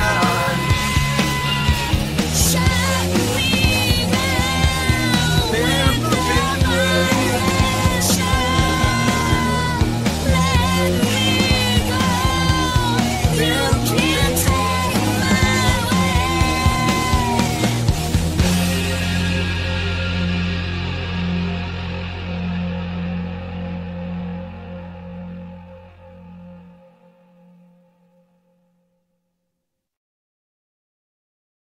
down.